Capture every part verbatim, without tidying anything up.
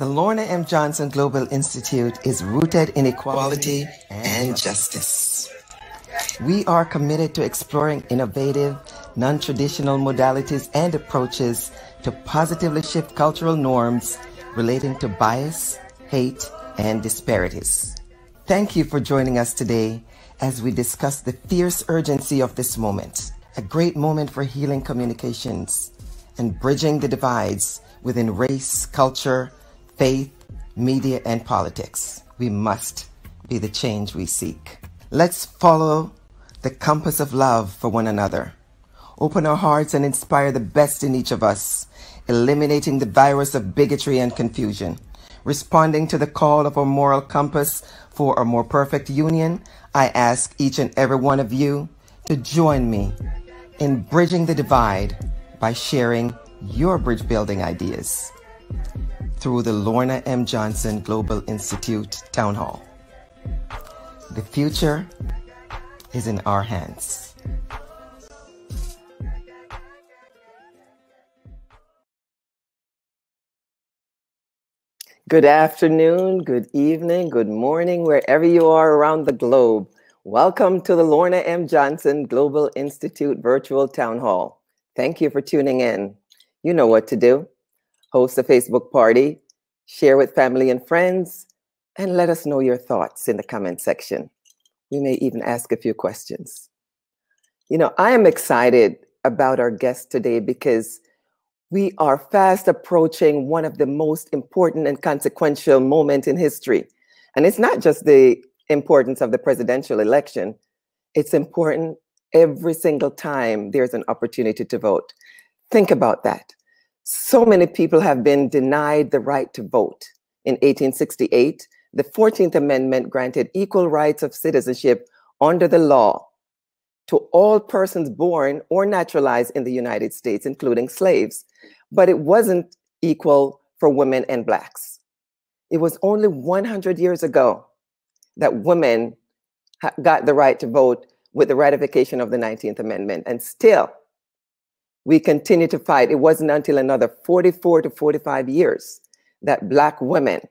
The Lorna M. Johnson Global Institute is rooted in equality and justice. We are committed to exploring innovative, non-traditional modalities and approaches to positively shift cultural norms relating to bias, hate, and disparities. Thank you for joining us today as we discuss the fierce urgency of this moment, a great moment for healing communications and bridging the divides within race, culture, faith, media, and politics. We must be the change we seek. Let's follow the compass of love for one another. Open our hearts and inspire the best in each of us, eliminating the virus of bigotry and confusion, responding to the call of our moral compass for a more perfect union. I ask each and every one of you to join me in bridging the divide by sharing your bridge building ideas through the Lorna M. Johnson Global Institute Town Hall. The future is in our hands. Good afternoon, good evening, good morning, wherever you are around the globe. Welcome to the Lorna M. Johnson Global Institute Virtual Town Hall. Thank you for tuning in. You know what to do. Host a Facebook party, share with family and friends, and let us know your thoughts in the comment section. We may even ask a few questions. You know, I am excited about our guest today because we are fast approaching one of the most important and consequential moments in history. And it's not just the importance of the presidential election. It's important every single time there's an opportunity to vote. Think about that. So many people have been denied the right to vote. In eighteen sixty-eight, the fourteenth Amendment granted equal rights of citizenship under the law to all persons born or naturalized in the United States, including slaves. But it wasn't equal for women and Blacks. It was only one hundred years ago that women got the right to vote with the ratification of the nineteenth Amendment. And still, we continue to fight. It wasn't until another forty-four to forty-five years that Black women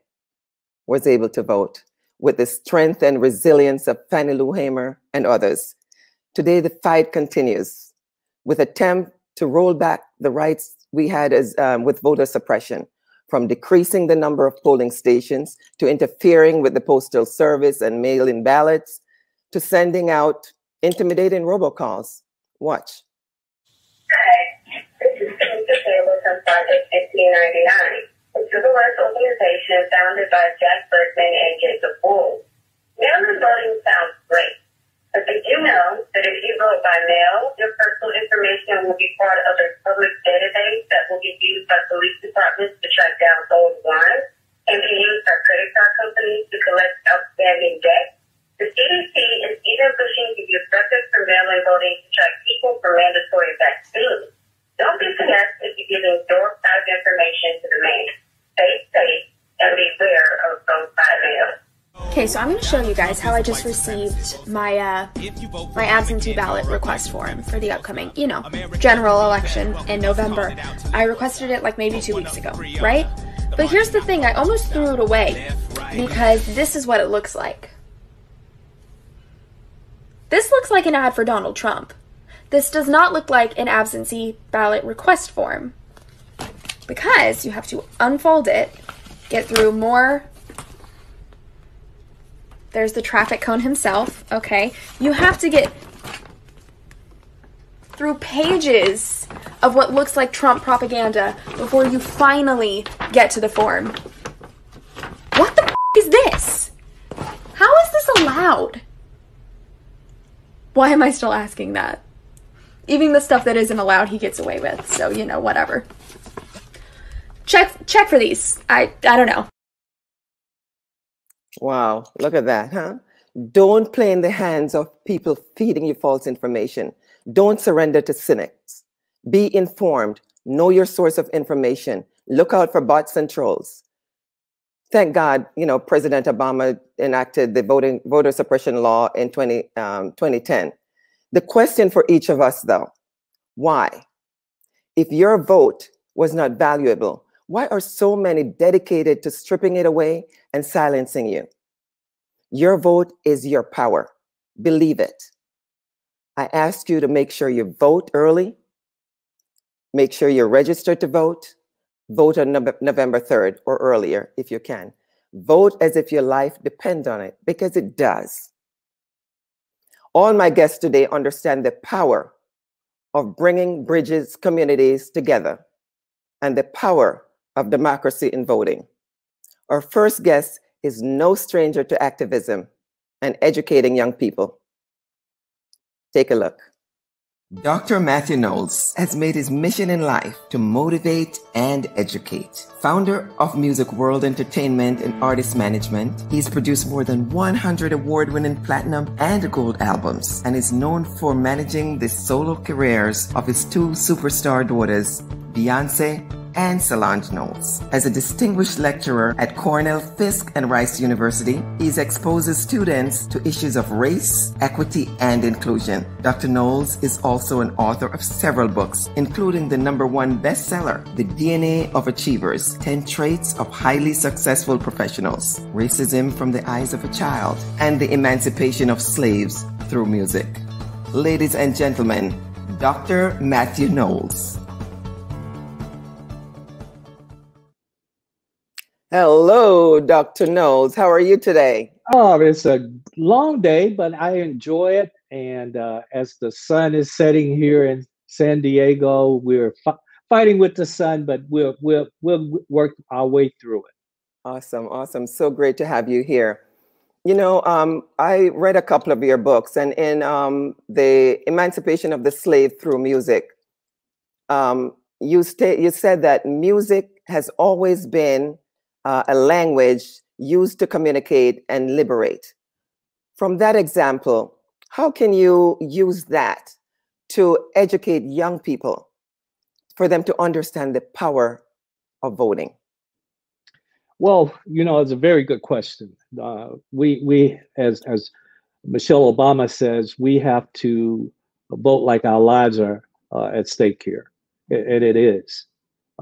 was able to vote with the strength and resilience of Fannie Lou Hamer and others. Today, the fight continues with attempt to roll back the rights we had as um, with voter suppression, from decreasing the number of polling stations to interfering with the postal service and mail-in ballots to sending out intimidating robocalls. Watch. Hi, this is Lisa Campbell from Project S C ninety-nine, a civil rights organization founded by Jack Bergman and Jacob Wool. Mail-in voting sounds great. But did you know that if you vote by mail, your personal information will be part of a public database that will be used by police departments to track down sold warrants and be used by credit card companies to collect outstanding debt? The C D C is even pushing to use records for mail-in voting to track people for mandatory vaccines. Don't be finessed if you're giving door-side information to the mail. Stay safe and beware of those by mail. Okay, so I'm going to show you guys how I just received my uh, my absentee ballot request form for the upcoming, you know, general election in November. I requested it like maybe two weeks ago, right? But here's the thing, I almost threw it away because this is what it looks like. This looks like an ad for Donald Trump. This does not look like an absentee ballot request form because you have to unfold it, get through more. There's the traffic cone himself, okay? You have to get through pages of what looks like Trump propaganda before you finally get to the form. What the f is this? How is this allowed? Why am I still asking that? Even the stuff that isn't allowed, he gets away with, so, you know, whatever. Check, check for these. I, I don't know. Wow, look at that, huh? Don't play in the hands of people feeding you false information. Don't surrender to cynics. Be informed. Know your source of information. Look out for bots and trolls. Thank God, you know, President Obama enacted the voting, voter suppression law in twenty ten. The question for each of us, though, why? If your vote was not valuable, Why are so many dedicated to stripping it away and silencing you? Your vote is your power. Believe it. I ask you to make sure you vote early. Make sure you're registered to vote. Vote on November third or earlier if you can. Vote as if your life depends on it, because it does. All my guests today understand the power of bringing bridges, communities together, and the power of democracy in voting. Our first guest is no stranger to activism and educating young people. Take a look. Doctor Matthew Knowles has made his mission in life to motivate and educate. Founder of Music World Entertainment and Artist Management, he's produced more than one hundred award-winning platinum and gold albums and is known for managing the solo careers of his two superstar daughters, Beyoncé and Solange Knowles. As a distinguished lecturer at Cornell, Fisk, and Rice University, he exposes students to issues of race, equity, and inclusion. Doctor Knowles is also an author of several books, including the number one bestseller, The D N A of Achievers, ten Traits of Highly Successful Professionals, Racism from the Eyes of a Child, and The Emancipation of Slaves through Music. Ladies and gentlemen, Doctor Matthew Knowles. Hello, Doctor Knowles. How are you today? Oh, it's a long day, but I enjoy it. And uh, as the sun is setting here in San Diego, we're fi fighting with the sun, but we'll, we'll, we'll work our way through it. Awesome, awesome. So great to have you here. You know, um, I read a couple of your books, and in um, The Emancipation of the Slave through Music, um, you, you said that music has always been Uh, a language used to communicate and liberate. From that example, how can you use that to educate young people for them to understand the power of voting? Well, you know, it's a very good question. Uh, we, we as, as Michelle Obama says, we have to vote like our lives are uh, at stake here, and it is.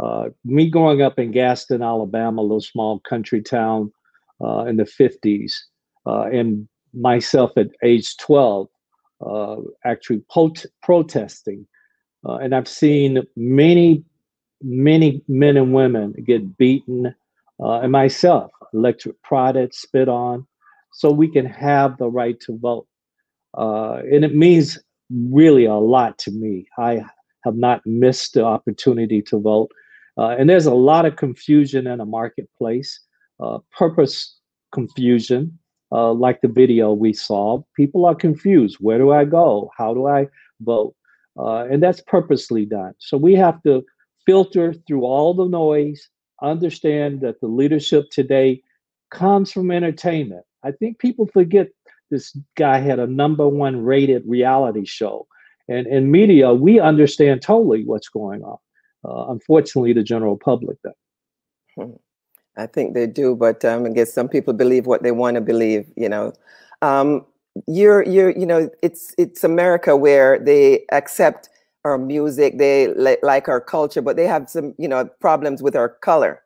Uh, me growing up in Gaston, Alabama, a little small country town uh, in the fifties, uh, and myself at age twelve, uh, actually protesting. Uh, and I've seen many, many men and women get beaten, uh, and myself, electric prodded, spit on, so we can have the right to vote. Uh, and it means really a lot to me. I have not missed the opportunity to vote. Uh, and there's a lot of confusion in a marketplace, uh, purpose confusion, uh, like the video we saw. People are confused. Where do I go? How do I vote? Uh, and that's purposely done. So we have to filter through all the noise, understand that the leadership today comes from entertainment. I think people forget this guy had a number one rated reality show. And in media, we understand totally what's going on. Uh, unfortunately, the general public does. I think they do, but um, I guess some people believe what they want to believe. You know, um, you're you're you know, it's it's America where they accept our music, they li like our culture, but they have some you know problems with our color,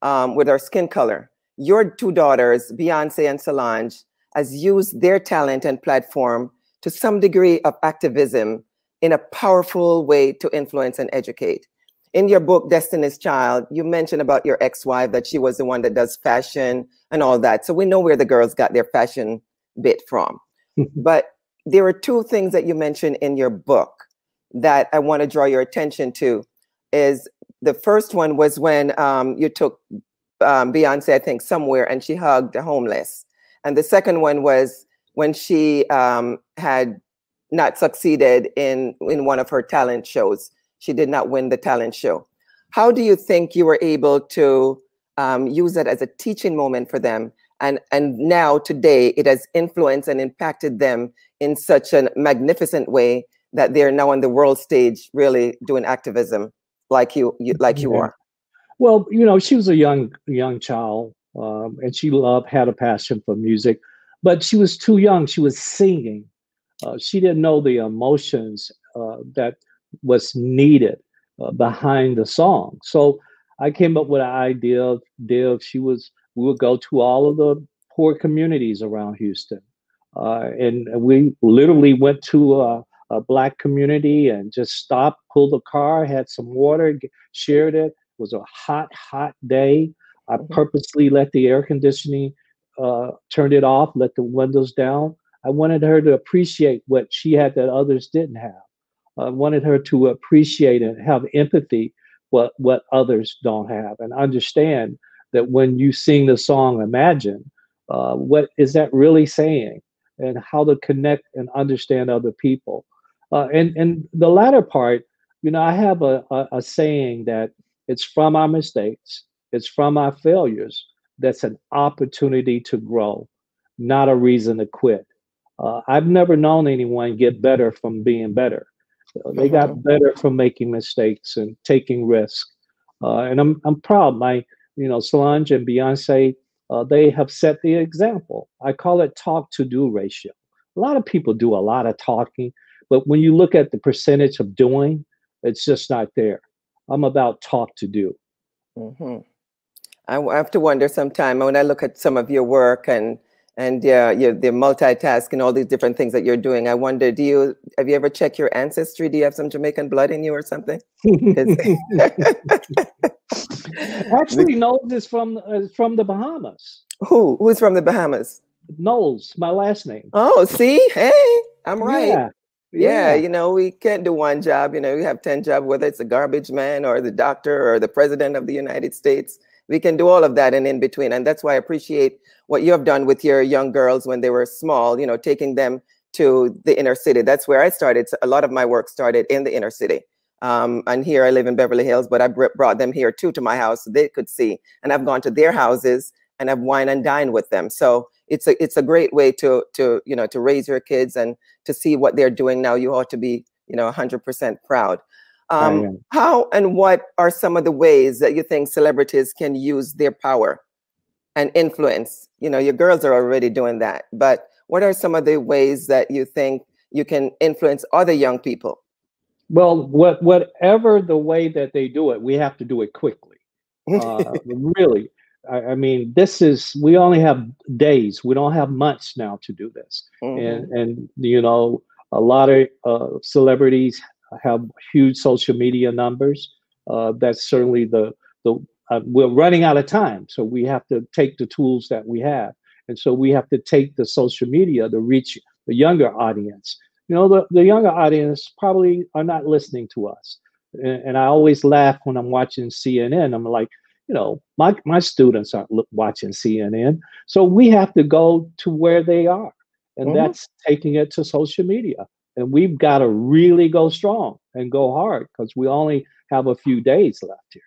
um, with our skin color. Your two daughters, Beyoncé and Solange, has used their talent and platform to some degree of activism in a powerful way to influence and educate. In your book, Destiny's Child, you mentioned about your ex-wife, that she was the one that does fashion and all that. So we know where the girls got their fashion bit from. But there are two things that you mentioned in your book that I want to draw your attention to. Is the first one was when um, you took um, Beyoncé, I think, somewhere, and she hugged the homeless. And the second one was when she um, had not succeeded in, in one of her talent shows. She did not win the talent show. How do you think you were able to um, use that as a teaching moment for them? And, and now today it has influenced and impacted them in such a magnificent way that they're now on the world stage really doing activism like you, you, like you yeah. are. Well, you know, she was a young, young child um, and she loved, had a passion for music. But she was too young. She was singing. Uh, she didn't know the emotions uh, that was needed uh, behind the song. So I came up with an idea of, idea of she was, we would go to all of the poor communities around Houston. Uh, and we literally went to a, a black community and just stopped, pulled a car, had some water, shared it. It was a hot, hot day. I purposely let the air conditioning, uh, turned it off, let the windows down. I wanted her to appreciate what she had that others didn't have. I wanted her to appreciate and have empathy what what others don't have, and understand that when you sing the song Imagine, uh, what is that really saying, and how to connect and understand other people. Uh, and, and the latter part, you know, I have a, a, a saying that it's from our mistakes, it's from our failures, that's an opportunity to grow, not a reason to quit. Uh, I've never known anyone get better from being better. They got better from making mistakes and taking risks. Uh, and I'm I'm proud. My, you know, Solange and Beyonce, uh, they have set the example. I call it talk to do ratio. A lot of people do a lot of talking, but when you look at the percentage of doing, it's just not there. I'm about talk to do. Mm-hmm. I have to wonder sometime when I look at some of your work and and yeah, yeah, the multitask and all these different things that you're doing. I wonder, do you, have you ever checked your ancestry? Do you have some Jamaican blood in you or something? Actually, Knowles is from, uh, from the Bahamas. Who? Who's from the Bahamas? Knowles, my last name. Oh, see? Hey, I'm right. Yeah. Yeah, yeah, you know, we can't do one job. You know, we have ten jobs, whether it's a garbage man or the doctor or the president of the United States. We can do all of that and in between. And that's why I appreciate what you have done with your young girls when they were small, you know, taking them to the inner city. That's where I started. So a lot of my work started in the inner city. Um, and here I live in Beverly Hills, but I brought them here too to my house so they could see. And I've gone to their houses and I've wine and dine with them. So it's a, it's a great way to, to, you know, to raise your kids and to see what they're doing now. You ought to be, you know, one hundred percent proud. Um, how and what are some of the ways that you think celebrities can use their power and influence? You know, your girls are already doing that, but what are some of the ways that you think you can influence other young people? Well, what, whatever the way that they do it, we have to do it quickly. Uh, really, I, I mean, this is, we only have days. We don't have months now to do this. Mm-hmm. And, and, you know, a lot of uh, celebrities have huge social media numbers. Uh, that's certainly the, the uh, we're running out of time. So we have to take the tools that we have. And so we have to take the social media to reach the younger audience. You know, the, the younger audience probably are not listening to us. And, and I always laugh when I'm watching C N N. I'm like, you know, my, my students aren't watching C N N. So we have to go to where they are. And mm-hmm. that's taking it to social media. And we've got to really go strong and go hard because we only have a few days left here.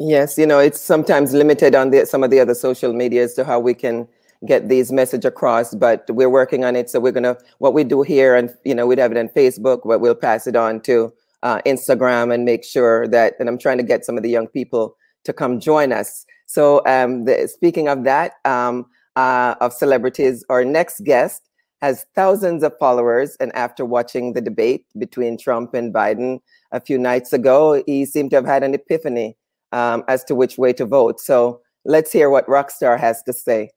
Yes, you know, it's sometimes limited on the, some of the other social media as to how we can get these messages across, but we're working on it. So we're going to, what we do here, and, you know, we'd have it on Facebook, but we'll pass it on to uh, Instagram and make sure that, and I'm trying to get some of the young people to come join us. So um, the, speaking of that, um, uh, of celebrities, our next guest has thousands of followers, and after watching the debate between Trump and Biden a few nights ago, he seemed to have had an epiphany um, as to which way to vote. So let's hear what Roccstar has to say.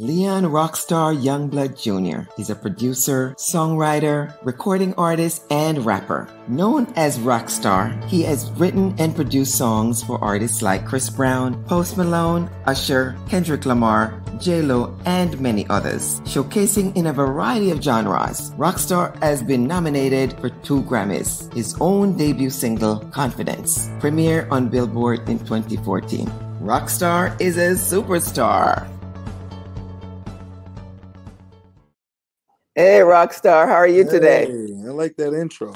Leon Roccstar Youngblood Junior is a producer, songwriter, recording artist, and rapper. Known as Roccstar, he has written and produced songs for artists like Chris Brown, Post Malone, Usher, Kendrick Lamar, J. Lo, and many others. Showcasing in a variety of genres, Roccstar has been nominated for two Grammys. His own debut single, Confidence, premiered on Billboard in twenty fourteen. Roccstar is a superstar. Hey, Roccstar, how are you hey, today? I like that intro.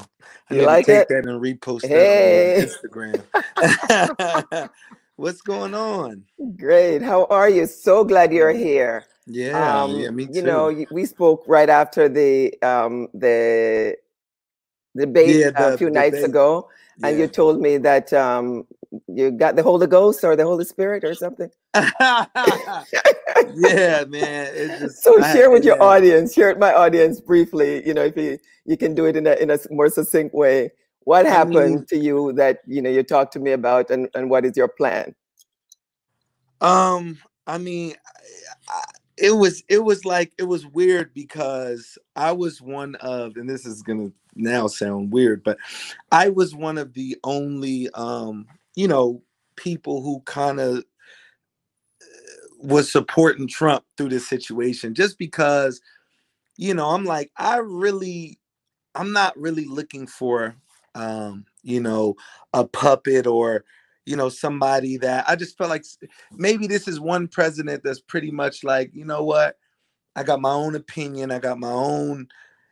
I you like to take it? That and repost hey. That on Instagram. What's going on? Great. How are you? So glad you're here. Yeah, um, yeah, me too. You know, we spoke right after the um, the debate yeah, the, a few nights debate. ago, yeah. and you told me that um, you got the Holy Ghost or the Holy Spirit or something. Yeah, man. It's just, so share with I, your yeah. audience, share with my audience briefly, you know, if you, you can do it in a, in a more succinct way, What happened I mean, to you that, you know, you talked to me about, and, and what is your plan? Um, I mean, I, it was, it was like, it was weird because I was one of, and this is going to now sound weird, but I was one of the only, um, you know, people who kind of was supporting Trump through this situation, just because, you know, I'm like, I really, I'm not really looking for, um, you know, a puppet or, you know, somebody that I just felt like maybe this is one president that's pretty much like, you know what, I got my own opinion. I got my own,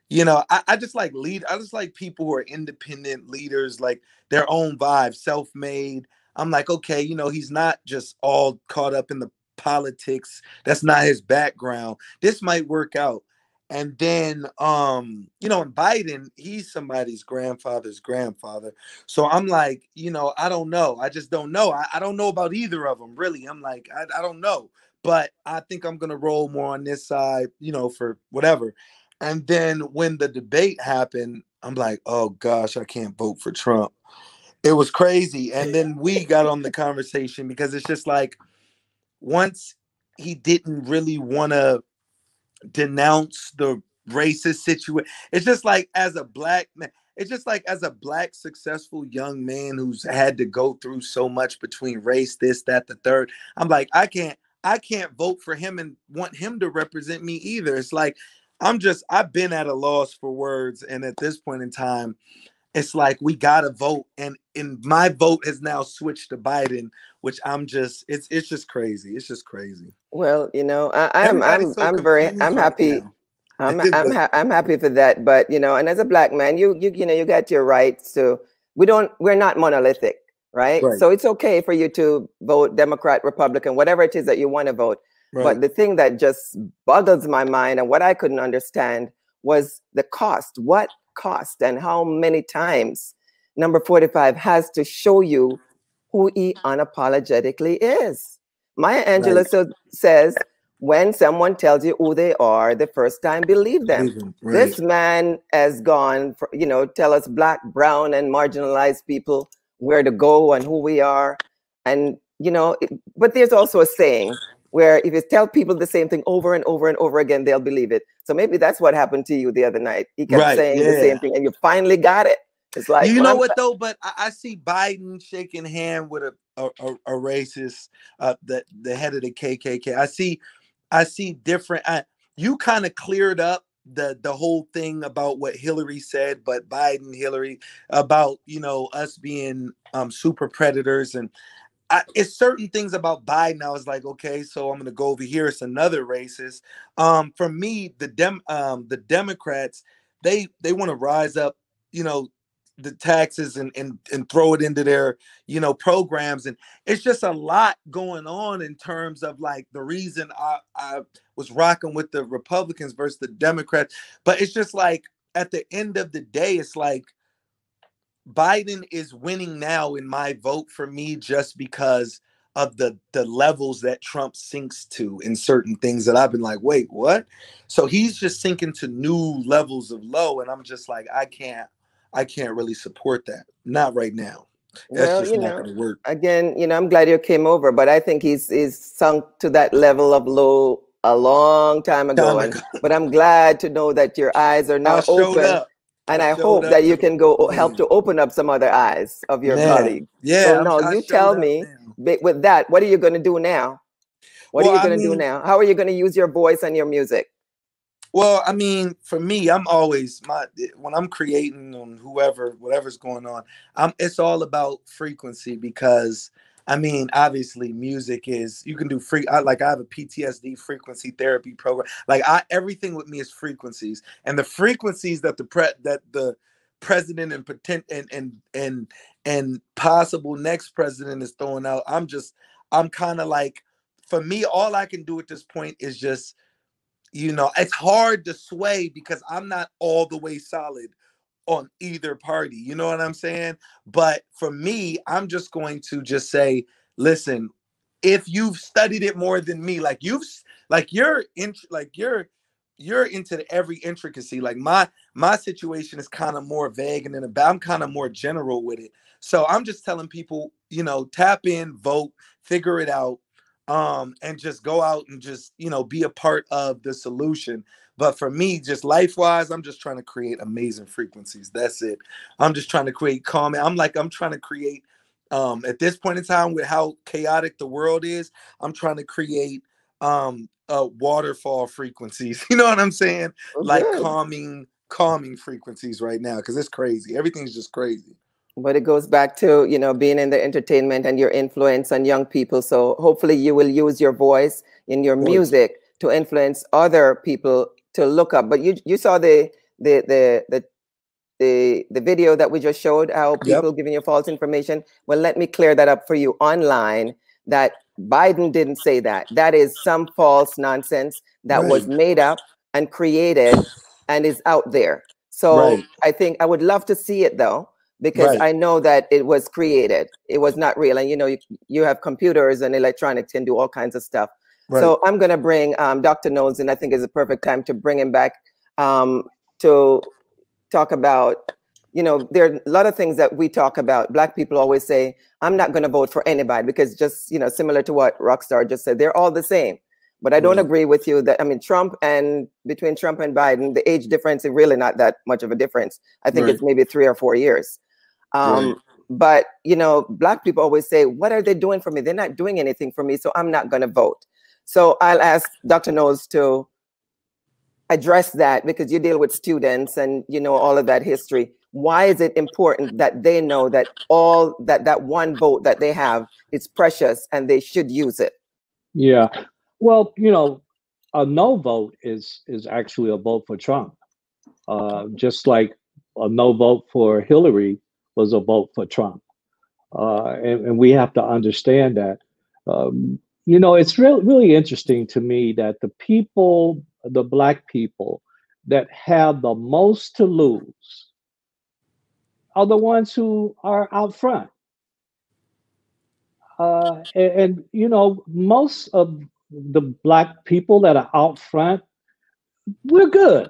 you know, I, I just like lead. I just like people who are independent leaders, like their own vibe, self-made. I'm like, okay, you know, he's not just all caught up in the politics. That's not his background. This might work out. And then, um, you know, and Biden, he's somebody's grandfather's grandfather. So I'm like, you know, I don't know. I just don't know. I, I don't know about either of them, really. I'm like, I, I don't know. But I think I'm going to roll more on this side, you know, for whatever. And then when the debate happened, I'm like, oh, gosh, I can't vote for Trump. It was crazy. And then we got on the conversation because it's just like once he didn't really want to denounce the racist situation. It's just like as a black man, it's just like as a black successful young man who's had to go through so much between race, this, that, the third. I'm like, I can't, I can't vote for him and want him to represent me either. It's like, I'm just, I've been at a loss for words. And at this point in time, it's like, we got to vote. And, and my vote has now switched to Biden, which I'm just, it's, it's just crazy. It's just crazy. Well, you know, I, I'm, I'm, so I'm very, I'm happy. Right I'm, I'm, ha I'm happy for that. But, you know, and as a black man, you, you, you know, you got your rights to, we don't, we're not monolithic, right? Right. So it's okay for you to vote Democrat, Republican, whatever it is that you want to vote. Right. But the thing that just boggles my mind and what I couldn't understand was the cost. What cost and how many times number forty-five has to show you who he unapologetically is. Maya Angelou right. says, when someone tells you who they are the first time, believe them. Right. This man has gone, for, you know, tell us black, brown, and marginalized people where to go and who we are. And, you know, it, but there's also a saying where if you tell people the same thing over and over and over again, they'll believe it. So maybe that's what happened to you the other night. He kept right, saying yeah. the same thing and you finally got it. It's like, you know what though, but I, I see Biden shaking hand with a, a, a racist, uh, the, the head of the K K K. I see, I see different, I, you kind of cleared up the, the whole thing about what Hillary said, but Biden, Hillary about, you know, us being um, super predators and, I, it's certain things about Biden. I was like, okay, so I'm going to go over here. It's another racist. Um, for me, the dem, um, the Democrats, they they want to rise up, you know, the taxes and and and throw it into their, you know, programs. And it's just a lot going on in terms of like the reason I, I was rocking with the Republicans versus the Democrats. But it's just like at the end of the day, it's like, Biden is winning now in my vote for me just because of the the levels that Trump sinks to in certain things that I've been like, wait, what? So he's just sinking to new levels of low. And I'm just like, I can't, I can't really support that. Not right now. That's well, just you not know, gonna work. Again, you know, I'm glad you came over, but I think he's he's sunk to that level of low a long time ago. And, but I'm glad to know that your eyes are now open. Up. And I hope up. that you can go help to open up some other eyes of your man. colleague. Yeah. So no, I you tell me man. with that, what are you going to do now? What well, are you going to do now? How are you going to use your voice and your music? Well, I mean, for me, I'm always my when I'm creating on whoever, whatever's going on, I'm, it's all about frequency because, I mean, obviously music is, you can do free, I, like I have a P T S D frequency therapy program. Like I, everything with me is frequencies and the frequencies that the pre, that the president and potent and, and, and, and possible next president is throwing out. I'm just, I'm kind of like, for me, all I can do at this point is just, you know, it's hard to sway because I'm not all the way solid on either party, you know what I'm saying? But for me, I'm just going to just say, listen, if you've studied it more than me, like you've, like you're in, like you're, you're into every intricacy. Like my, My situation is kind of more vague and then about, I'm kind of more general with it. So I'm just telling people, you know, tap in, vote, figure it out, um, and just go out and just, you know, be a part of the solution. But for me, just life-wise, I'm just trying to create amazing frequencies. That's it. I'm just trying to create calm. I'm like, I'm trying to create, um, at this point in time with how chaotic the world is, I'm trying to create um, uh, waterfall frequencies. You know what I'm saying? Okay. Like calming calming frequencies right now, because it's crazy. Everything's just crazy. But it goes back to, you know, being in the entertainment and your influence on young people. So hopefully you will use your voice in your music to influence other people to look up. But you you saw the the the the the, the video that we just showed, how people yep. giving you false information. Well, let me clear that up for you online, that Biden didn't say that. That is some false nonsense that right. was made up and created and is out there. So right. I think I would love to see it though, because right. I know that it was created. It was not real. And you know, you, you have computers and electronics and do all kinds of stuff. Right. So I'm gonna bring um, Doctor Knowles in. I think is a perfect time to bring him back um, to talk about, you know, there are a lot of things that we talk about. Black people always say, I'm not gonna vote for anybody because just, you know, similar to what Roccstar just said, they're all the same. But I don't mm. agree with you that, I mean, Trump and between Trump and Biden, the age difference is really not that much of a difference. I think right. it's maybe three or four years. Um, right. But, you know, Black people always say, what are they doing for me? They're not doing anything for me, so I'm not going to vote. So I'll ask Doctor Knowles to address that, because you deal with students and, you know, all of that history. Why is it important that they know that all that that one vote that they have is precious and they should use it? Yeah. Well, you know, a no vote is is actually a vote for Trump, uh, just like a no vote for Hillary was a vote for Trump. Uh, and, and we have to understand that. Um, you know, it's really, really interesting to me that the people, the Black people that have the most to lose are the ones who are out front. Uh, and, and, you know, most of the Black people that are out front, we're good.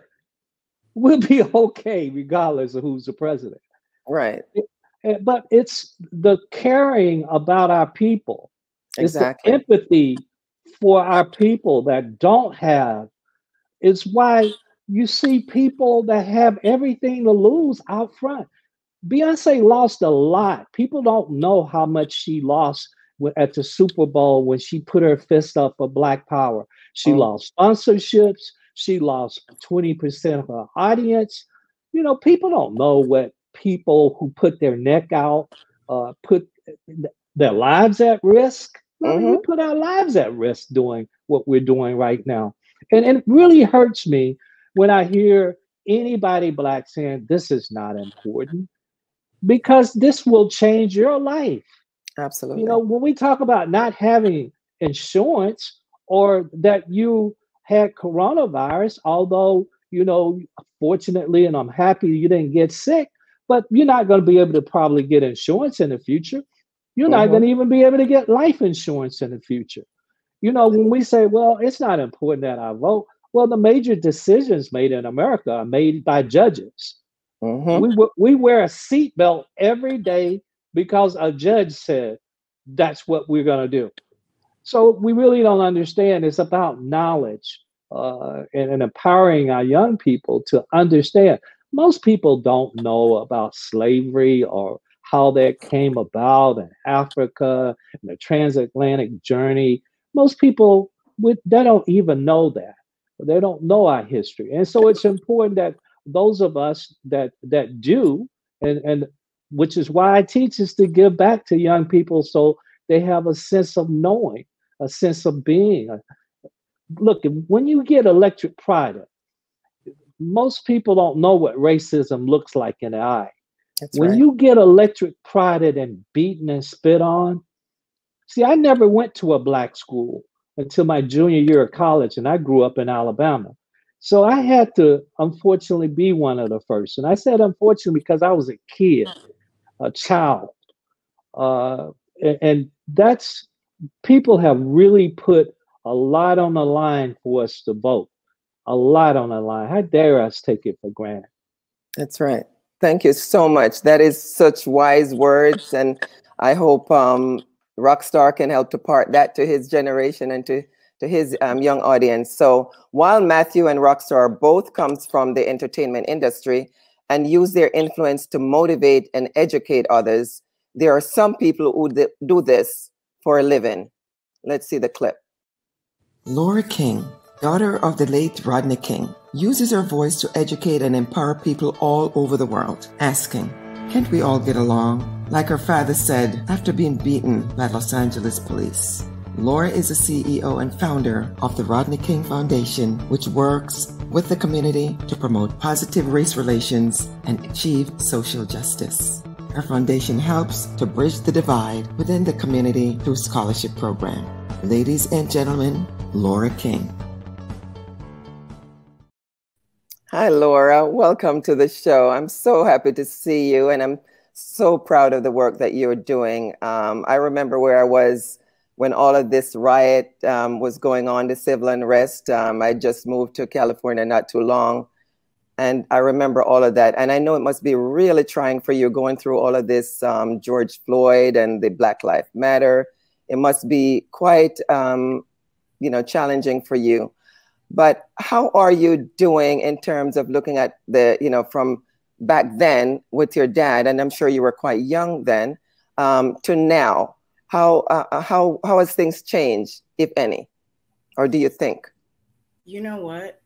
We'll be okay regardless of who's the president. Right. It, but it's the caring about our people. Exactly. It's the empathy for our people that don't have. It's why you see people that have everything to lose out front. Beyoncé lost a lot. People don't know how much she lost at the Super Bowl when she put her fist up for Black Power. She oh. lost sponsorships. She lost twenty percent of her audience. You know, people don't know what people who put their neck out, uh, put th their lives at risk. Mm-hmm. We put our lives at risk doing what we're doing right now. And, and it really hurts me when I hear anybody Black saying, this is not important, because this will change your life. Absolutely. You know, when we talk about not having insurance or that you had coronavirus, although, you know, fortunately, and I'm happy you didn't get sick, but you're not going to be able to probably get insurance in the future. You're mm-hmm. not going to even be able to get life insurance in the future. You know, when we say, well, it's not important that I vote. Well, the major decisions made in America are made by judges. Mm-hmm. We, we wear a seatbelt every day because a judge said, that's what we're going to do. So we really don't understand. It's about knowledge uh, and, and empowering our young people to understand. Most people don't know about slavery or how that came about in Africa and the transatlantic journey. Most people, with, they don't even know that. They don't know our history. And so it's important that those of us that that do, and, and which is why I teach is to give back to young people so they have a sense of knowing, a sense of being. Look, when you get electric product, most people don't know what racism looks like in the eye. That's when right. you get electric prodded and beaten and spit on. See, I never went to a Black school until my junior year of college, and I grew up in Alabama. So I had to, unfortunately, be one of the first. And I said, unfortunately, because I was a kid, a child. Uh, and, and that's, people have really put a lot on the line for us to vote. A lot on the line. How dare us take it for granted? That's right. Thank you so much. That is such wise words. And I hope um, Roccstar can help to part that to his generation and to, to his um, young audience. So while Matthew and Roccstar both comes from the entertainment industry and use their influence to motivate and educate others, there are some people who do this for a living. Let's see the clip. Laura King, daughter of the late Rodney King, uses her voice to educate and empower people all over the world, asking, can't we all get along? Like her father said after being beaten by Los Angeles police. Laura is the C E O and founder of the Rodney King Foundation, which works with the community to promote positive race relations and achieve social justice. Her foundation helps to bridge the divide within the community through scholarship program. Ladies and gentlemen, Laura King. Hi, Laura. Welcome to the show. I'm so happy to see you, and I'm so proud of the work that you're doing. Um, I remember where I was when all of this riot um, was going on, the civil unrest. Um, I just moved to California not too long, and I remember all of that. And I know it must be really trying for you going through all of this, um, George Floyd and the Black Lives Matter. It must be quite, um, you know, challenging for you. But how are you doing in terms of looking at the, you know, from back then with your dad, and I'm sure you were quite young then, um, to now? How, uh, how, how has things changed, if any? Or do you think? You know what?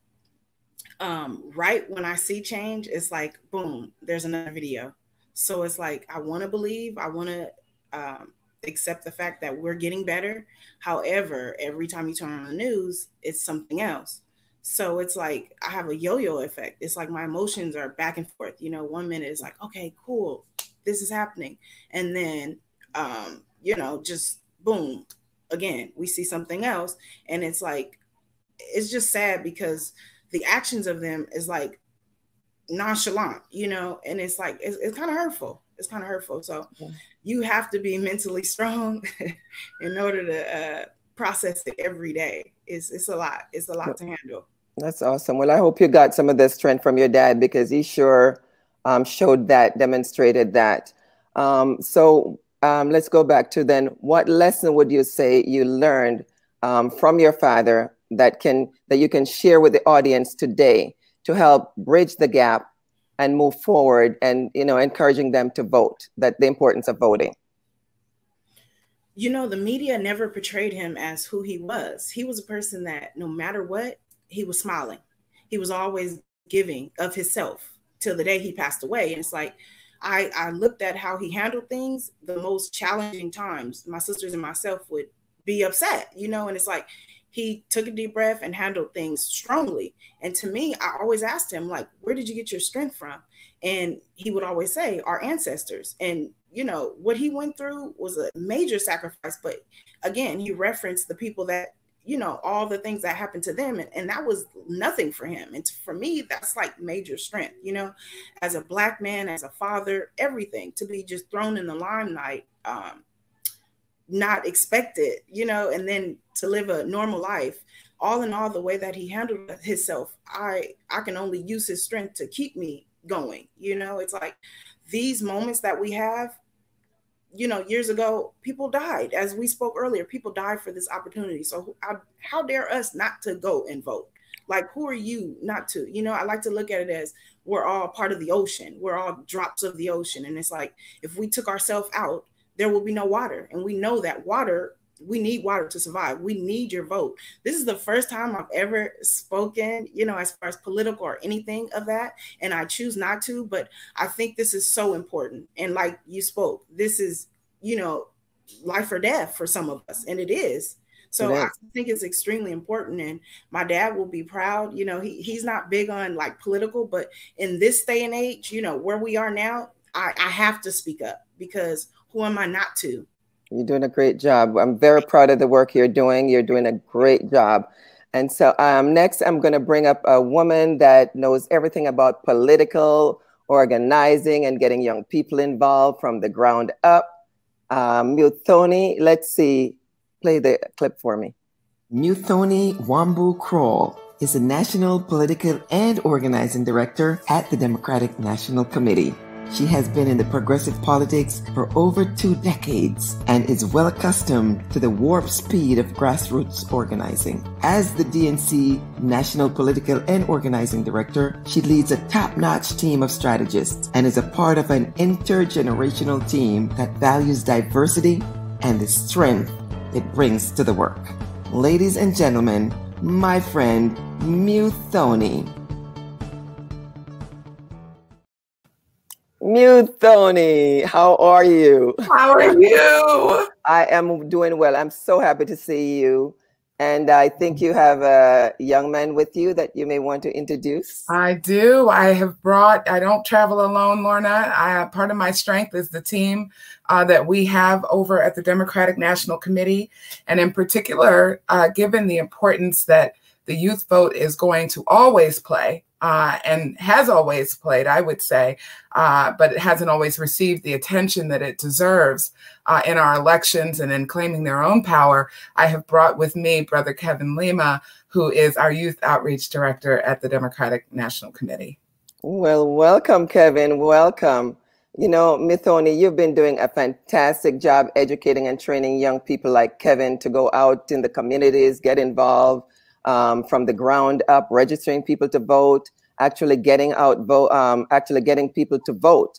Um, right when I see change, it's like, boom, there's another video. So it's like, I want to believe, I want to um, accept the fact that we're getting better. However, every time you turn on the news, it's something else. So it's like I have a yo-yo effect. It's like my emotions are back and forth. You know, one minute it's like, okay, cool, this is happening. And then, um, you know, just boom, again, we see something else. And it's like, it's just sad because the actions of them is like nonchalant, you know, and it's like, it's, it's kind of hurtful. It's kind of hurtful. So yeah. You have to be mentally strong in order to uh, process it every day. It's, it's a lot. It's a lot to handle. That's awesome. Well, I hope you got some of this strength from your dad, because he sure um, showed that, demonstrated that. Um, so um, let's go back to then, what lesson would you say you learned um, from your father that, can, that you can share with the audience today to help bridge the gap and move forward, and, you know, encouraging them to vote, that the importance of voting? You know, the media never portrayed him as who he was. He was a person that no matter what, he was smiling. He was always giving of himself till the day he passed away. And it's like, I, I looked at how he handled things. The most challenging times, my sisters and myself would be upset, you know, and it's like, he took a deep breath and handled things strongly. And to me, I always asked him, like, where did you get your strength from? And he would always say, our ancestors. And, you know, what he went through was a major sacrifice. But again, he referenced the people that, you know, all the things that happened to them. And, and that was nothing for him. And for me, that's like major strength, you know, as a Black man, as a father, everything, to be just thrown in the limelight, um, not expected, you know, and then to live a normal life. All in all, the way that he handled himself, I, I can only use his strength to keep me going. You know, it's like these moments that we have, you know, years ago, people died. As we spoke earlier, people died for this opportunity. So I, how dare us not to go and vote? Like, who are you not to? You know, I like to look at it as we're all part of the ocean. We're all drops of the ocean. And it's like, if we took ourselves out, there will be no water. And we know that water, we need water to survive. We need your vote. This is the first time I've ever spoken, you know, as far as political or anything of that. And I choose not to, but I think this is so important. And like you spoke, this is, you know, life or death for some of us. And it is. So I think it's extremely important. And my dad will be proud. You know, he, he's not big on like political, but in this day and age, you know, where we are now, I, I have to speak up, because who am I not to? You're doing a great job. I'm very proud of the work you're doing. You're doing a great job. And so um, next, I'm going to bring up a woman that knows everything about political organizing and getting young people involved from the ground up. Um, Muthoni, let's see, play the clip for me. Muthoni Wambu Kraal is the National Political and Organizing Director at the Democratic National Committee. She has been in the progressive politics for over two decades and is well accustomed to the warp speed of grassroots organizing. As the D N C National Political and Organizing Director, she leads a top-notch team of strategists and is a part of an intergenerational team that values diversity and the strength it brings to the work. Ladies and gentlemen, my friend, Muthoni. Muthoni, how are you? How are you? I am doing well. I'm so happy to see you. And I think you have a young man with you that you may want to introduce. I do. I have brought, I don't travel alone, Lorna. I, part of my strength is the team uh, that we have over at the Democratic National Committee. And in particular, uh, given the importance that the youth vote is going to always play, Uh, and has always played, I would say, uh, but it hasn't always received the attention that it deserves uh, in our elections and in claiming their own power. I have brought with me Brother Kevin Lima, who is our Youth Outreach Director at the Democratic National Committee. Well, welcome, Kevin. Welcome. You know, Muthoni, you've been doing a fantastic job educating and training young people like Kevin to go out in the communities, get involved um, from the ground up, registering people to vote. Actually getting out, vote, um, actually getting people to vote.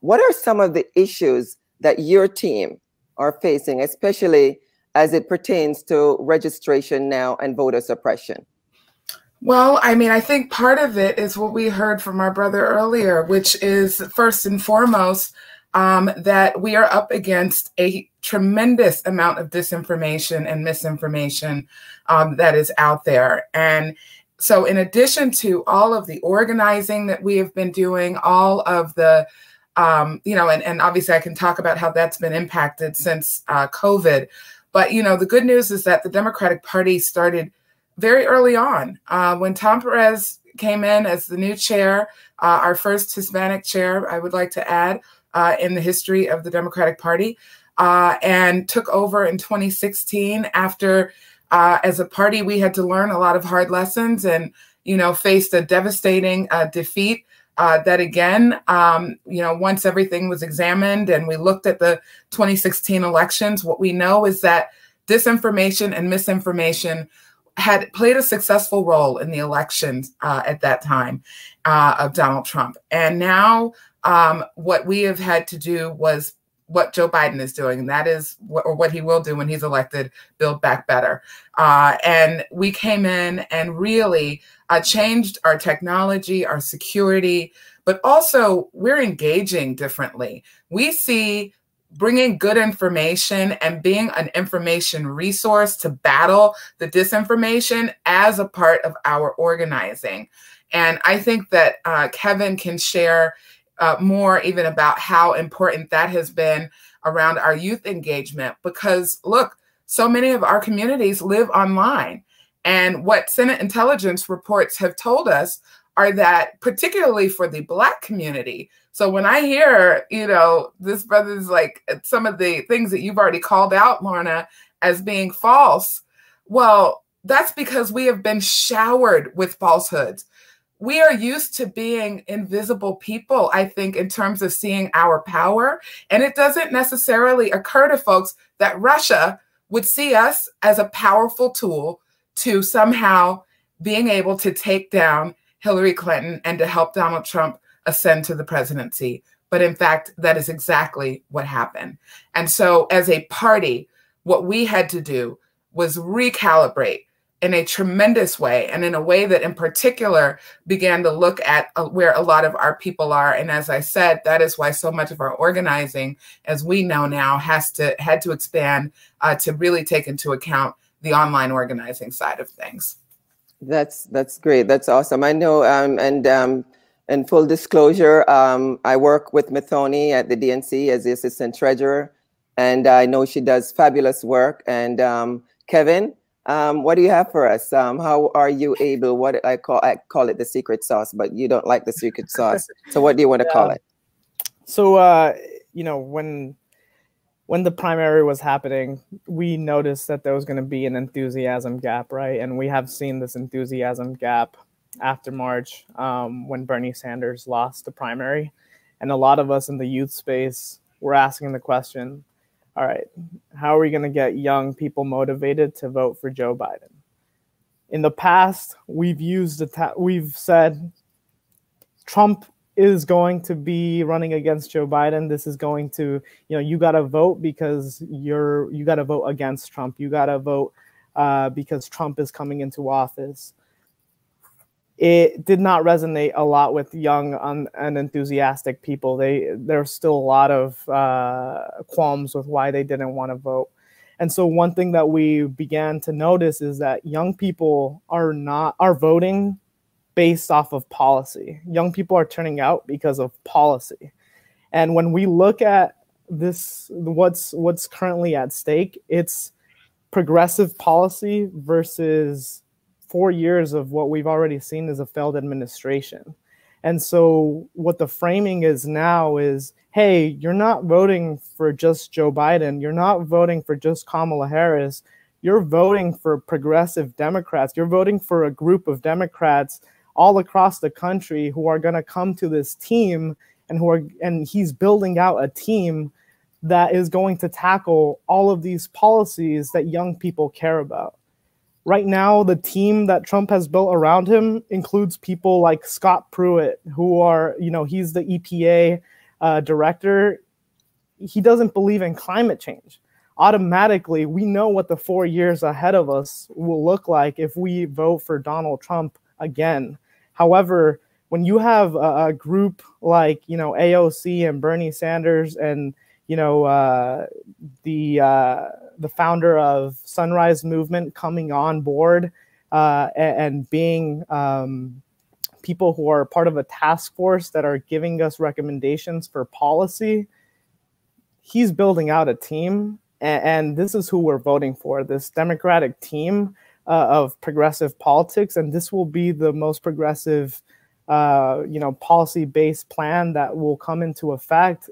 What are some of the issues that your team are facing, especially as it pertains to registration now and voter suppression? Well, I mean, I think part of it is what we heard from our brother earlier, which is first and foremost, um, that we are up against a tremendous amount of disinformation and misinformation um, that is out there. And so in addition to all of the organizing that we have been doing, all of the, um, you know, and, and obviously I can talk about how that's been impacted since uh, COVID. But, you know, the good news is that the Democratic Party started very early on. Uh, when Tom Perez came in as the new chair, uh, our first Hispanic chair, I would like to add, uh, in the history of the Democratic Party, uh, and took over in twenty sixteen after Uh, as a party, we had to learn a lot of hard lessons and, you know, faced a devastating uh, defeat uh, that, again, um, you know, once everything was examined and we looked at the twenty sixteen elections, what we know is that disinformation and misinformation had played a successful role in the elections uh, at that time uh, of Donald Trump. And now um, what we have had to do was what Joe Biden is doing, and that is, or what he will do when he's elected, build back better. Uh, and we came in and really uh, changed our technology, our security, but also we're engaging differently. We see bringing good information and being an information resource to battle the disinformation as a part of our organizing. And I think that uh, Kevin can share Uh, more even about how important that has been around our youth engagement, because look, so many of our communities live online. And what Senate intelligence reports have told us are that particularly for the Black community. So when I hear, you know, this brother's like some of the things that you've already called out, Lorna, as being false, well, that's because we have been showered with falsehoods. We are used to being invisible people, I think, in terms of seeing our power. And it doesn't necessarily occur to folks that Russia would see us as a powerful tool to somehow being able to take down Hillary Clinton and to help Donald Trump ascend to the presidency. But in fact, that is exactly what happened. And so as a party, what we had to do was recalibrate in a tremendous way, and in a way that in particular began to look at uh, where a lot of our people are. And as I said, that is why so much of our organizing, as we know now, has to had to expand uh, to really take into account the online organizing side of things. That's that's great. That's awesome. I know, um, and um, and full disclosure, um, I work with Muthoni at the D N C as the assistant treasurer, and I know she does fabulous work. And um, Kevin, Um, what do you have for us? Um, how are you able, what I call, I call it the secret sauce, but you don't like the secret sauce. So what do you want to yeah. call it? So, uh, you know, when when the primary was happening, we noticed that there was going to be an enthusiasm gap, right? And we have seen this enthusiasm gap after March um, when Bernie Sanders lost the primary. And a lot of us in the youth space were asking the question, all right, how are we going to get young people motivated to vote for Joe Biden? In the past, we've used the ta we've said Trump is going to be running against Joe Biden. This is going to, you know, you got to vote because you're, you got to vote against Trump. You got to vote uh, because Trump is coming into office. It did not resonate a lot with young um, and enthusiastic people. They, there's still a lot of uh, qualms with why they didn't want to vote. And so one thing that we began to notice is that young people are not, are voting based off of policy. Young people are turning out because of policy. And when we look at this, what's what's currently at stake, it's progressive policy versus four years of what we've already seen as a failed administration. And so what the framing is now is, hey, you're not voting for just Joe Biden. You're not voting for just Kamala Harris. You're voting for progressive Democrats. You're voting for a group of Democrats all across the country who are going to come to this team, and who are, and he's building out a team that is going to tackle all of these policies that young people care about. Right now, the team that Trump has built around him includes people like Scott Pruitt, who are, you know, he's the E P A uh, director. He doesn't believe in climate change. Automatically, we know what the four years ahead of us will look like if we vote for Donald Trump again. However, when you have a, a group like, you know, A O C and Bernie Sanders and, you know, uh, the uh, the founder of Sunrise Movement coming on board uh, and, and being um, people who are part of a task force that are giving us recommendations for policy, he's building out a team. And, and this is who we're voting for, this Democratic team Uh, of progressive politics, and this will be the most progressive, uh, you know, policy-based plan that will come into effect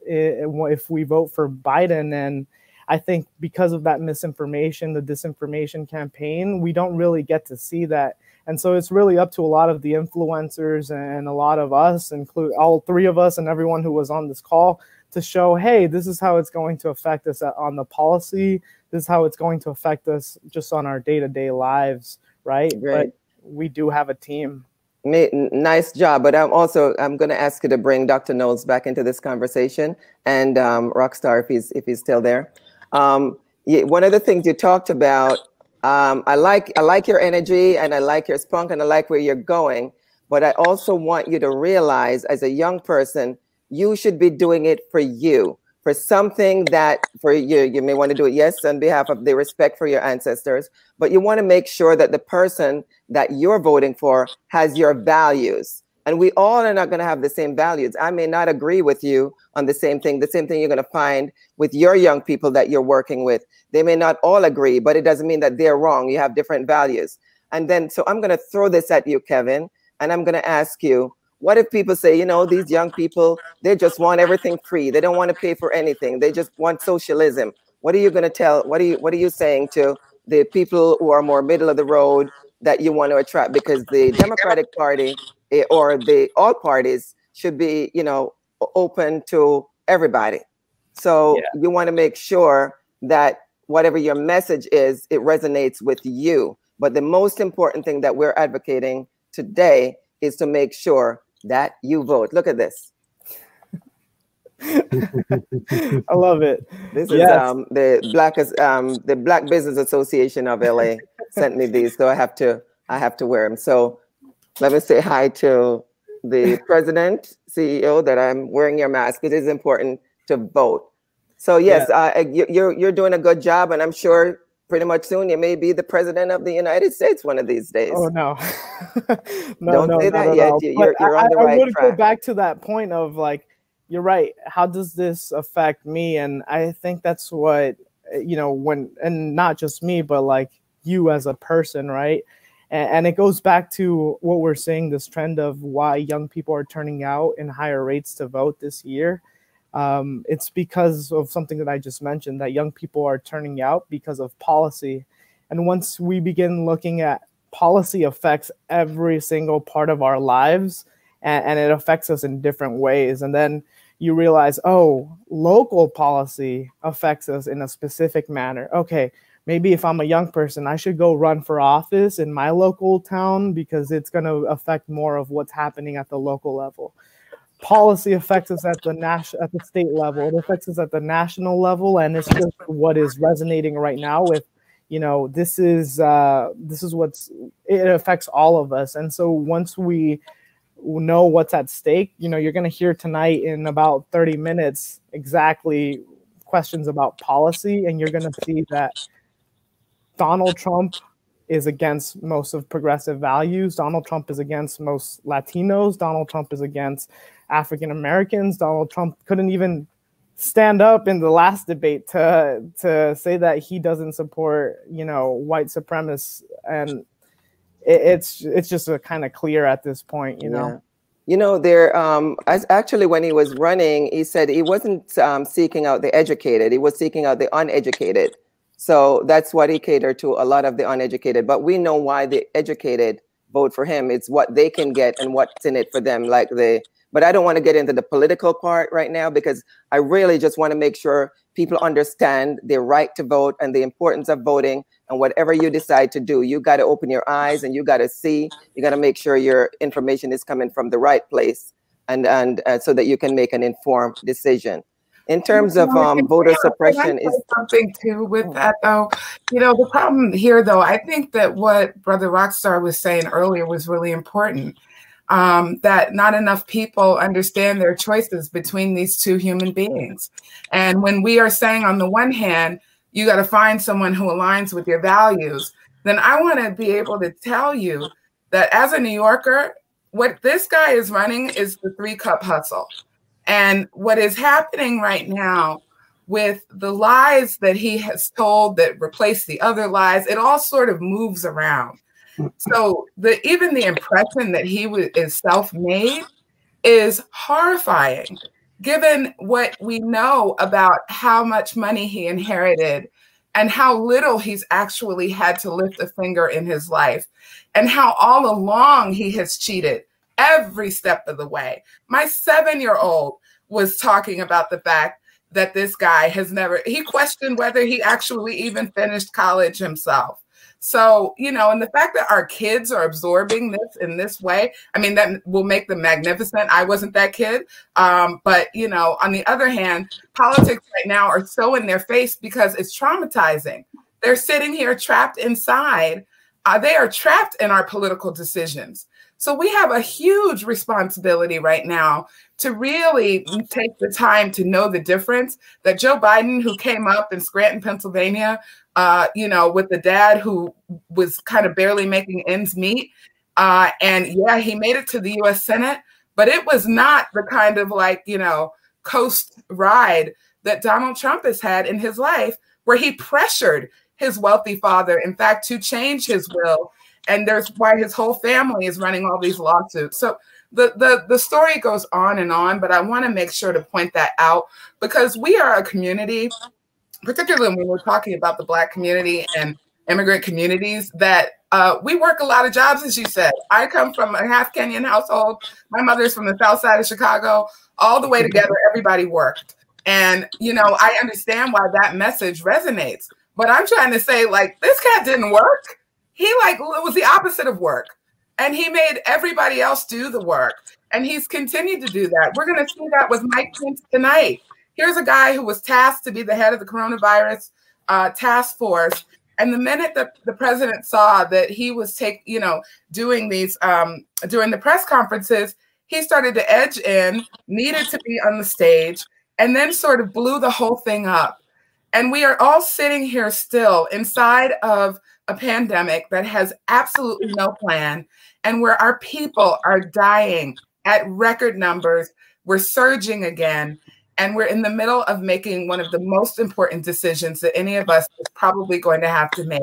if we vote for Biden. And I think because of that misinformation, the disinformation campaign, we don't really get to see that. And so it's really up to a lot of the influencers and a lot of us, include all three of us and everyone who was on this call, to show, hey, this is how it's going to affect us on the policy. This is how it's going to affect us just on our day-to-day lives, right? Right. But we do have a team. Nice job. But I'm also, I'm going to ask you to bring Doctor Knowles back into this conversation, and um, Roccstar, if he's, if he's still there. Um, one of the things you talked about, um, I like, I like your energy, and I like your spunk, and I like where you're going. But I also want you to realize, as a young person, you should be doing it for you, for something that for you, you may want to do it, yes, on behalf of the respect for your ancestors, but you want to make sure that the person that you're voting for has your values. And we all are not going to have the same values. I may not agree with you on the same thing, the same thing you're going to find with your young people that you're working with. They may not all agree, but it doesn't mean that they're wrong. You have different values. And then, so I'm going to throw this at you, Kevin, and I'm going to ask you, what if people say, you know, these young people, they just want everything free. They don't want to pay for anything. They just want socialism. What are you going to tell? What are you, what are you saying to the people who are more middle of the road that you want to attract? Because the Democratic Party or the all parties should be, you know, open to everybody. So yeah, you want to make sure that whatever your message is, it resonates with you. But the most important thing that we're advocating today is to make sure that you vote. Look at this. I love it. This yes. is um, the Black um, the Black Business Association of L A sent me these, so I have to I have to wear them. So let me say hi to the president, C E O, that I'm wearing your mask. It is important to vote. So yes, yeah. uh, you, you're you're doing a good job, and I'm sure pretty much soon you may be the president of the United States one of these days. Oh no, no, don't no, say that no, no, yet. No. You're, you're on the I, right I would track. Go back to that point of like, you're right. How does this affect me? And I think that's what, you know, when, and not just me, but like you as a person, right? And, and it goes back to what we're seeing, this trend of why young people are turning out in higher rates to vote this year. Um, it's because of something that I just mentioned, that young people are turning out because of policy. And once we begin looking at policy affects every single part of our lives, and, and it affects us in different ways. And then you realize, oh, local policy affects us in a specific manner. Okay, maybe if I'm a young person, I should go run for office in my local town because it's going to affect more of what's happening at the local level. Policy affects us at the national, at the state level. It affects us at the national level, and it's just what is resonating right now with, you know, this is uh, this is what's, it affects all of us. And so once we know what's at stake, you know, you're going to hear tonight in about thirty minutes exactly questions about policy, and you're going to see that Donald Trump is against most of progressive values. Donald Trump is against most Latinos. Donald Trump is against African Americans. Donald Trump couldn't even stand up in the last debate to to say that he doesn't support, you know, white supremacists. And it, it's it's just kind of clear at this point, you know. Yeah. You know, there um, actually, when he was running, he said he wasn't um, seeking out the educated; he was seeking out the uneducated. So that's what he catered to, a lot of the uneducated. But we know why the educated vote for him. It's what they can get and what's in it for them. Like the, but I don't want to get into the political part right now, because I really just want to make sure people understand their right to vote and the importance of voting. And whatever you decide to do, you got to open your eyes and you got to see. You got to make sure your information is coming from the right place, and and uh, so that you can make an informed decision. In terms of um, voter suppression, is something too with that though. You know, the problem here though, I think that what Brother Roccstar was saying earlier was really important. Um, that not enough people understand their choices between these two human beings. And when we are saying on the one hand, you got to find someone who aligns with your values, then I want to be able to tell you that as a New Yorker, what this guy is running is the three cup hustle. And what is happening right now with the lies that he has told that replace the other lies, it all sort of moves around. So the, even the impression that he was, is self-made is horrifying, given what we know about how much money he inherited and how little he's actually had to lift a finger in his life, and how all along he has cheated. Every step of the way. My seven-year-old was talking about the fact that this guy has never, he questioned whether he actually even finished college himself. So, you know, and the fact that our kids are absorbing this in this way, I mean, that will make them magnificent. I wasn't that kid. Um, but, you know, on the other hand, politics right now are so in their face because it's traumatizing. They're sitting here trapped inside. Uh, they are trapped in our political decisions. So we have a huge responsibility right now to really take the time to know the difference, that Joe Biden, who came up in Scranton, Pennsylvania, uh, you know, with a dad who was kind of barely making ends meet. Uh, and yeah, he made it to the U S Senate, but it was not the kind of like, you know, coast ride that Donald Trump has had in his life, where he pressured his wealthy father, in fact, to change his will. And there's why his whole family is running all these lawsuits. So the, the, the story goes on and on, but I want to make sure to point that out, because we are a community, particularly when we're talking about the Black community and immigrant communities, that uh, we work a lot of jobs, as you said. I come from a half Kenyan household. My mother's from the south side of Chicago. All the way together, everybody worked. And, you know, I understand why that message resonates. But I'm trying to say, like, this cat didn't work. He like was the opposite of work, and he made everybody else do the work, and he's continued to do that. We're going to see that with Mike Pence tonight. Here's a guy who was tasked to be the head of the coronavirus uh, task force, and the minute that the president saw that he was take, you know, doing these um, doing the press conferences, he started to edge in, needed to be on the stage, and then sort of blew the whole thing up. And we are all sitting here still inside of a pandemic that has absolutely no plan, and where our people are dying at record numbers. We're surging again, and we're in the middle of making one of the most important decisions that any of us is probably going to have to make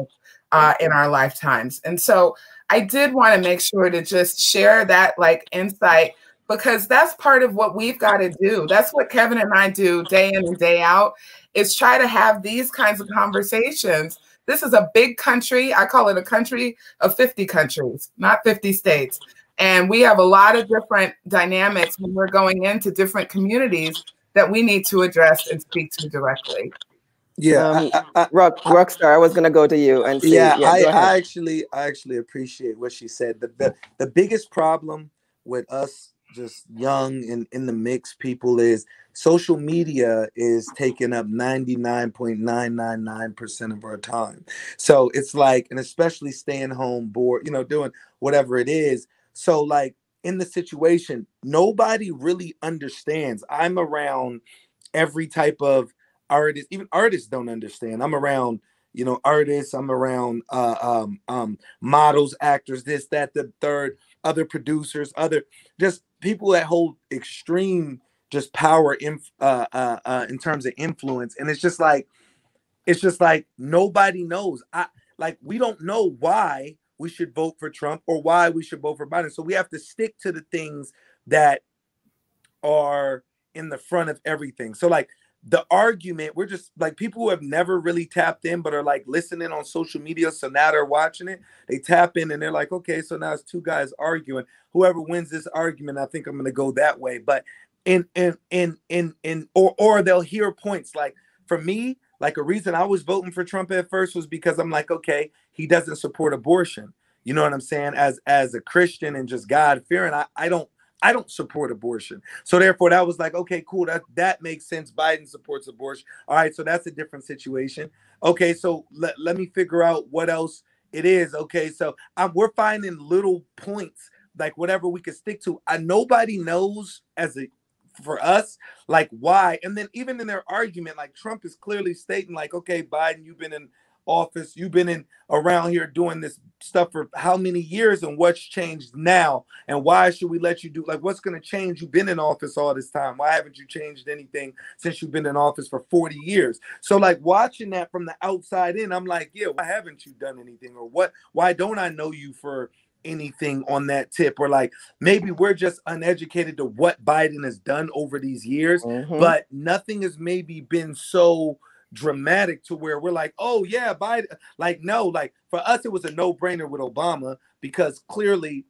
uh, in our lifetimes. And so I did want to make sure to just share that like insight, because that's part of what we've got to do. That's what Kevin and I do day in and day out, is try to have these kinds of conversations. This is a big country. I call it a country of fifty countries, not fifty states. And we have a lot of different dynamics when we're going into different communities that we need to address and speak to directly. Yeah, um, I, I, I, Rock, Rockstar, I was going to go to you and see. Yeah, yeah I, I actually, I actually appreciate what she said. The, the the biggest problem with us, just young and in the mix people, is social media is taking up ninety-nine point nine nine nine percent of our time. So it's like, and especially staying home, bored, you know, doing whatever it is. So like in the situation, nobody really understands. I'm around every type of artists, even artists don't understand. I'm around, you know, artists, I'm around uh, um, um, models, actors, this, that, the third, other producers, other just people that hold extreme just power in, uh, uh, uh, in terms of influence. And it's just like, it's just like nobody knows. I like, we don't know why we should vote for Trump or why we should vote for Biden. So we have to stick to the things that are in the front of everything. So like, the argument, we're just like people who have never really tapped in, but are like listening on social media. So now they're watching it. They tap in and they're like, okay, so now it's two guys arguing. Whoever wins this argument, I think I'm going to go that way. But in, in, in, in, in, or, or they'll hear points. Like for me, like a reason I was voting for Trump at first was because I'm like, okay, he doesn't support abortion. You know what I'm saying? As, as a Christian and just God fearing, I, I don't, I don't support abortion. So therefore that was like, okay, cool. That, that makes sense. Biden supports abortion. All right. So that's a different situation. Okay. So let, let me figure out what else it is. Okay. So I'm, we're finding little points, like whatever we can stick to. I, nobody knows as a, for us, like why. And then even in their argument, like Trump is clearly stating like, okay, Biden, you've been in office, you've been in around here doing this stuff for how many years, and what's changed now, and why should we let you do, like what's going to change? You've been in office all this time, why haven't you changed anything since you've been in office for forty years? So like watching that from the outside in, I'm like, yeah, why haven't you done anything? Or what, why don't I know you for anything on that tip? Or like maybe we're just uneducated to what Biden has done over these years. Mm-hmm. But nothing has maybe been so dramatic to where we're like, oh yeah, Biden. Like, no, like for us, it was a no-brainer with Obama, because clearly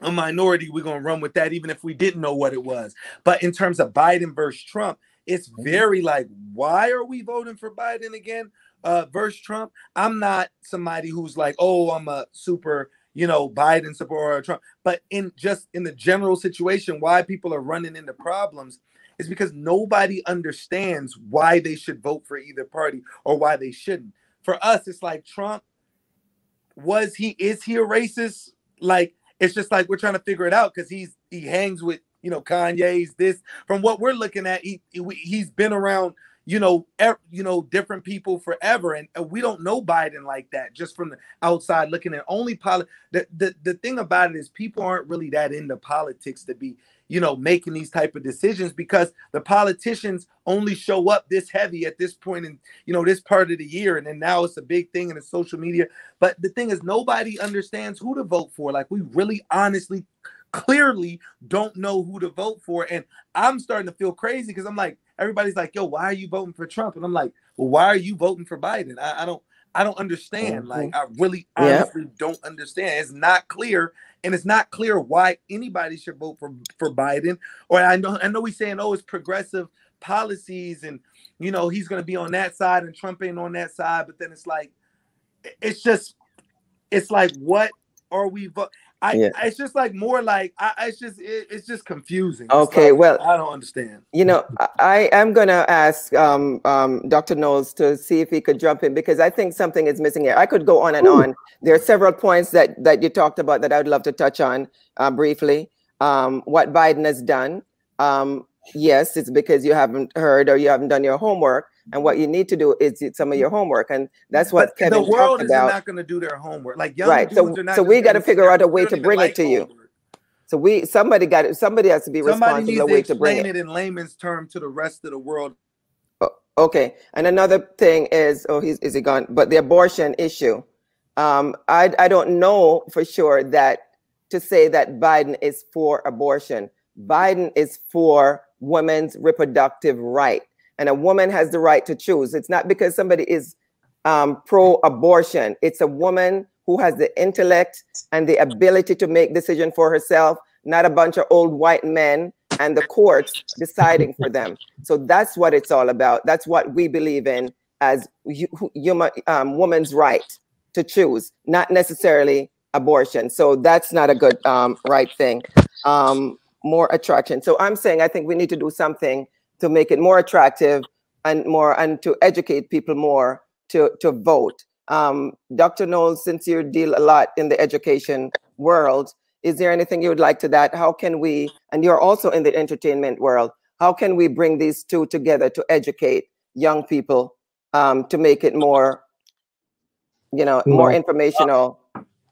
a minority, we're going to run with that, even if we didn't know what it was. But in terms of Biden versus Trump, it's very like, why are we voting for Biden again uh, versus Trump? I'm not somebody who's like, oh, I'm a super, you know, Biden supporter or Trump. But in just in the general situation, why people are running into problems is because nobody understands why they should vote for either party or why they shouldn't. For us, it's like Trump, was he, is he a racist? Like, it's just like we're trying to figure it out because he's he hangs with, you know, Kanye's this. From what we're looking at, he, he's been around, you know, er, you know, different people forever. And we don't know Biden like that just from the outside looking at only politics. The, the, the thing about it is people aren't really that into politics to be, you know, making these type of decisions, because the politicians only show up this heavy at this point in, you know, this part of the year. And then now it's a big thing in the social media. But the thing is, nobody understands who to vote for. Like we really honestly, clearly don't know who to vote for. And I'm starting to feel crazy because I'm like, everybody's like, yo, why are you voting for Trump? And I'm like, well, why are you voting for Biden? I, I don't, I don't understand. Like, I really honestly yeah. don't understand. It's not clear. And it's not clear why anybody should vote for, for Biden. Or I know, I know he's saying, oh, it's progressive policies and, you know, he's going to be on that side and Trump ain't on that side. But then it's like, it's just, it's like, what are we voting? I, yeah. It's just like more like I, it's just it, it's just confusing. Okay, like, well, I don't understand. You know, I am going to ask um, um, Doctor Knowles to see if he could jump in, because I think something is missing here. I could go on and Ooh. on. There are several points that that you talked about that I would love to touch on uh, briefly. Um, what Biden has done, um, yes, it's because you haven't heard or you haven't done your homework. And what you need to do is some of your homework, and that's what but Kevin talked about. The world is not going to do their homework, like young right. So, are not so we got to figure out a way to bring like it to homework. you. So we somebody got it. Somebody has to be somebody responsible. A way to, to bring it. it in layman's term to the rest of the world. Oh, okay, and another thing is, oh, he's, is he gone? But the abortion issue, um, I I don't know for sure that to say that Biden is for abortion. Biden is for women's reproductive right. And a woman has the right to choose. It's not because somebody is um, pro-abortion. It's a woman who has the intellect and the ability to make decision for herself, not a bunch of old white men and the courts deciding for them. So that's what it's all about. That's what we believe in as human, um, woman's right to choose, not necessarily abortion. So that's not a good um, right thing. Um, more attraction. So I'm saying I think we need to do something to make it more attractive and more, and to educate people more to, to vote. Um, Doctor Knowles, since you deal a lot in the education world, is there anything you would like to that? How can we, and you're also in the entertainment world, how can we bring these two together to educate young people um, to make it more, you know, more informational?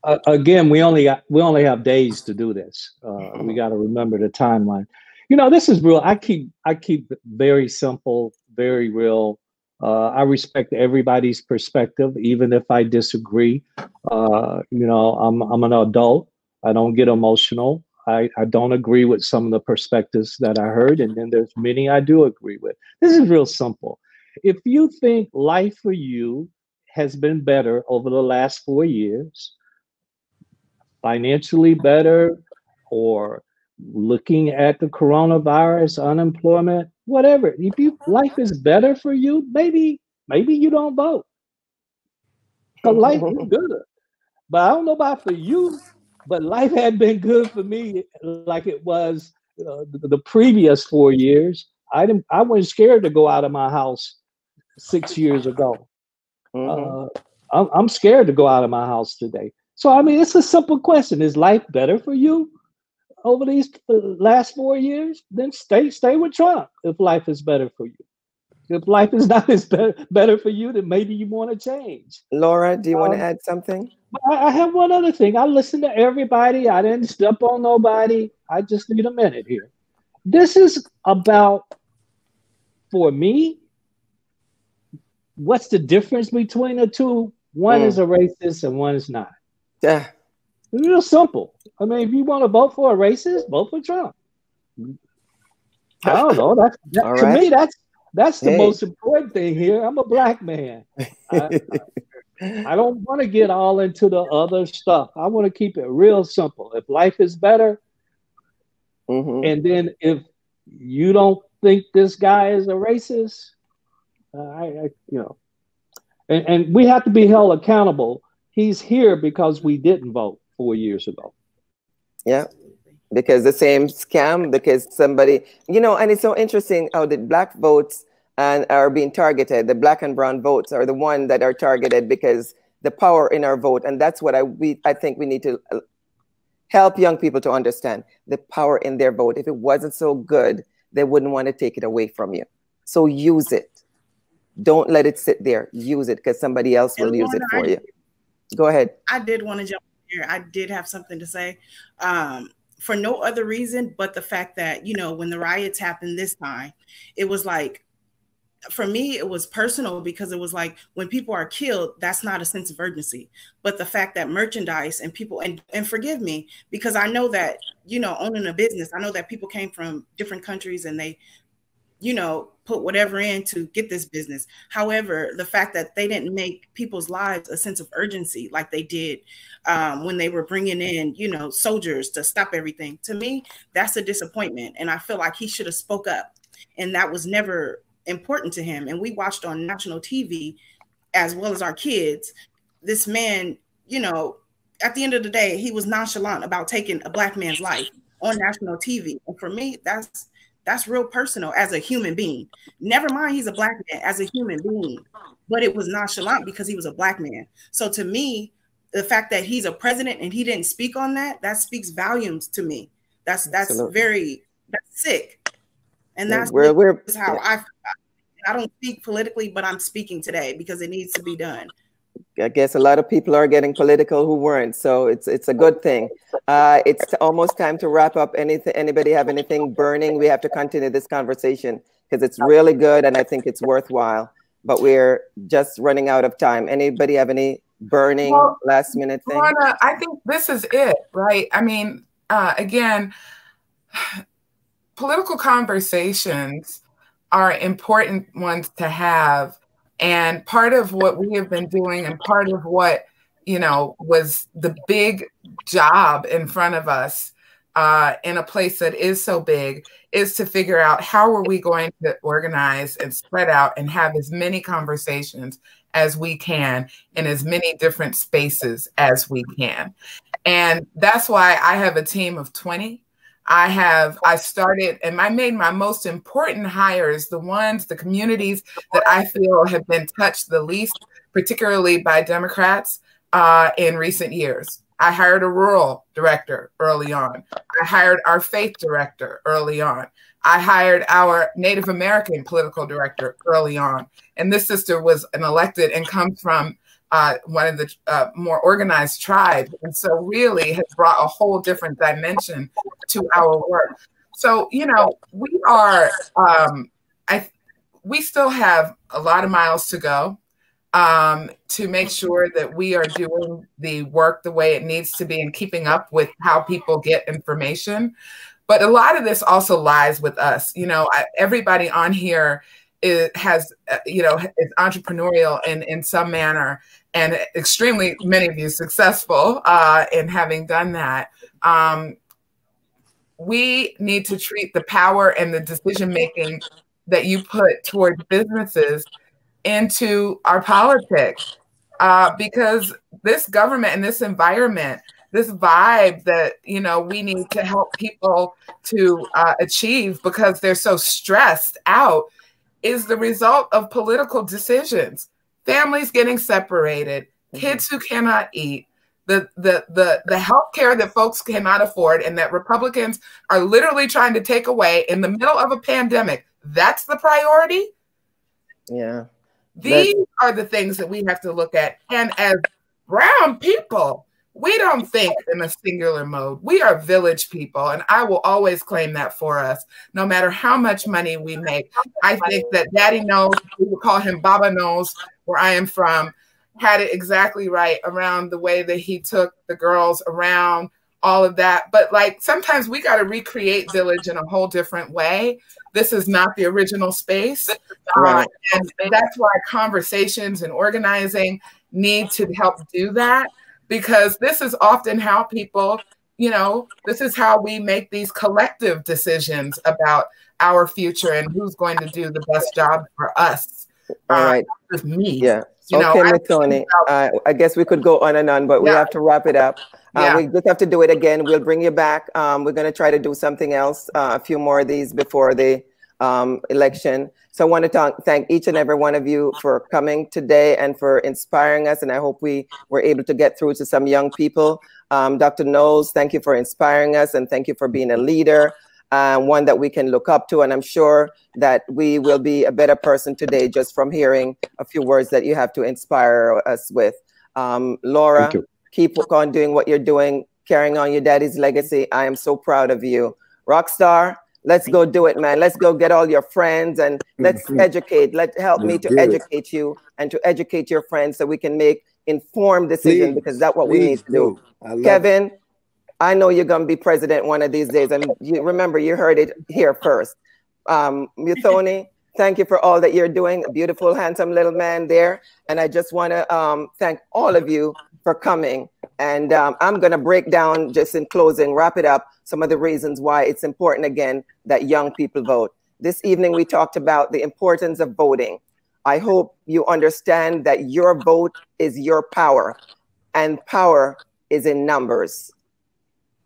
Uh, again, we only got, we only have days to do this. Uh, we got to remember the timeline. You know, this is real. I keep I keep very simple, very real. Uh, I respect everybody's perspective, even if I disagree. Uh, you know, I'm I'm an adult. I don't get emotional. I, I don't agree with some of the perspectives that I heard. And then there's many I do agree with. This is real simple. If you think life for you has been better over the last four years, financially better, or looking at the coronavirus, unemployment, whatever, if you, life is better for you, maybe, maybe you don't vote. But life is good. But I don't know about for you, but life had been good for me like it was uh, the, the previous four years. I didn't, I wasn't scared to go out of my house six years ago. Mm-hmm. uh, I'm, I'm scared to go out of my house today. So, I mean, it's a simple question. Is life better for you over these last four years? Then stay, stay with Trump if life is better for you. If life is not as better, better for you, then maybe you want to change. Laura, do you um, want to add something? I, I have one other thing. I listened to everybody. I didn't step on nobody. I just need a minute here. This is about, for me, what's the difference between the two? One mm. is a racist and one is not. Yeah. It's real simple. I mean, if you want to vote for a racist, vote for Trump. I don't know. That's, that, All right. To me, that's That's the hey. most important thing here. I'm a black man. I, I, I don't want to get all into the other stuff. I want to keep it real simple. If life is better, mm-hmm. and then if you don't think this guy is a racist, uh, I, I, you know, and, and we have to be held accountable. He's here because we didn't vote four years ago. Yeah. Because the same scam, because somebody, you know, and it's so interesting how the black votes and are being targeted. The black and brown votes are the one that are targeted because the power in our vote. And that's what I, we, I think we need to help young people to understand, the power in their vote. If it wasn't so good, they wouldn't want to take it away from you. So use it. Don't let it sit there. Use it, because somebody else will use it for you. Go ahead. I did want to jump here. I did have something to say. Um, For no other reason but the fact that, you know, when the riots happened this time, it was like, for me, it was personal, because it was like, when people are killed, that's not a sense of urgency. But the fact that merchandise and people, and, and forgive me, because I know that, you know, owning a business, I know that people came from different countries and they, you know, put whatever in to get this business. However, the fact that they didn't make people's lives a sense of urgency like they did um, when they were bringing in, you know, soldiers to stop everything. To me, that's a disappointment. And I feel like he should have spoke up, and that was never important to him. And we watched on national T V, as well as our kids, this man, you know, at the end of the day, he was nonchalant about taking a black man's life on national T V. And for me, that's, That's real personal as a human being. Never mind, he's a black man, as a human being, but it was nonchalant because he was a black man. So to me, the fact that he's a president and he didn't speak on that, that speaks volumes to me. That's that's Absolutely. very that's sick. And yeah, that's we're, we're, how I feel. I don't speak politically, but I'm speaking today because it needs to be done. I guess a lot of people are getting political who weren't, so it's it's a good thing. Uh, it's almost time to wrap up. Anything, anybody have anything burning? We have to continue this conversation because it's really good and I think it's worthwhile. But we're just running out of time. Anybody have any burning well, last minute thing? Lorna, I think this is it, right? I mean, uh, again, political conversations are important ones to have. And part of what we have been doing and part of what, you know, was the big job in front of us uh, in a place that is so big is to figure out how are we going to organize and spread out and have as many conversations as we can in as many different spaces as we can. And that's why I have a team of twenty. I have, I started and I made my most important hires, the ones, the communities that I feel have been touched the least, particularly by Democrats uh, in recent years. I hired a rural director early on. I hired our faith director early on. I hired our Native American political director early on. And this sister was an elected and comes from uh, one of the uh, more organized tribes. And so really has brought a whole different dimension to our work. So, you know, we are, um, I, we still have a lot of miles to go um, to make sure that we are doing the work the way it needs to be and keeping up with how people get information. But a lot of this also lies with us. You know, I, everybody on here is, has, uh, you know, is entrepreneurial in, in some manner, and extremely many of you successful uh, in having done that. Um, we need to treat the power and the decision-making that you put toward businesses into our politics uh, because this government and this environment, this vibe that, you know, we need to help people to uh, achieve because they're so stressed out is the result of political decisions. Families getting separated, kids who cannot eat, the, the, the, the health care that folks cannot afford and that Republicans are literally trying to take away in the middle of a pandemic. That's the priority? Yeah. These That's are the things that we have to look at. And as brown people, we don't think in a singular mode. We are village people, and I will always claim that for us, no matter how much money we make. I think that Daddy Knowles, we would call him Baba Knowles, where I am from, had it exactly right around the way that he took the girls around, all of that. But like sometimes we got to recreate village in a whole different way. This is not the original space. Right. Uh, and that's why conversations and organizing need to help do that. Because this is often how people, you know, this is how we make these collective decisions about our future and who's going to do the best job for us. All right. Uh, with me. Yeah. You okay, Muthoni. Uh, I guess we could go on and on, but yeah. we have to wrap it up. Yeah. Uh, we just have to do it again. We'll bring you back. Um, we're going to try to do something else, uh, a few more of these before the um, election. So I want to talk, thank each and every one of you for coming today and for inspiring us. And I hope we were able to get through to some young people. Um, Doctor Knowles, thank you for inspiring us and thank you for being a leader, uh, one that we can look up to. And I'm sure that we will be a better person today just from hearing a few words that you have to inspire us with. Um, Laura, keep on doing what you're doing, carrying on your daddy's legacy. I am so proud of you. Rockstar. Let's go do it, man. Let's go get all your friends and let's educate. Let's help me to educate you and to educate your friends so we can make informed decisions because that's what we need to do. Kevin, I know you're going to be president one of these days. And you, remember, you heard it here first. Um, Muthoni, thank you for all that you're doing. A beautiful, handsome little man there. And I just want to um, thank all of you for coming. And um, I'm going to break down, just in closing, wrap it up, some of the reasons why it's important, again, that young people vote. This evening, we talked about the importance of voting. I hope you understand that your vote is your power, and power is in numbers.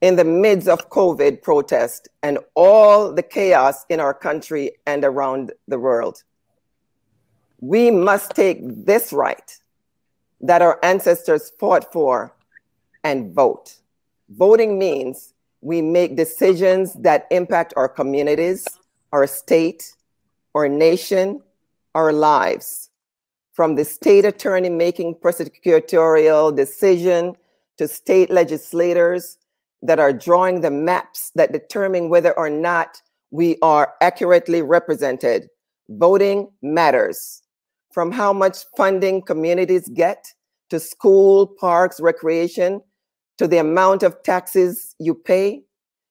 In the midst of COVID protest and all the chaos in our country and around the world, we must take this right that our ancestors fought for and vote. Voting means we make decisions that impact our communities, our state, our nation, our lives. From the state attorney making prosecutorial decision to state legislators that are drawing the maps that determine whether or not we are accurately represented. Voting matters. From how much funding communities get to school, parks, recreation, to the amount of taxes you pay,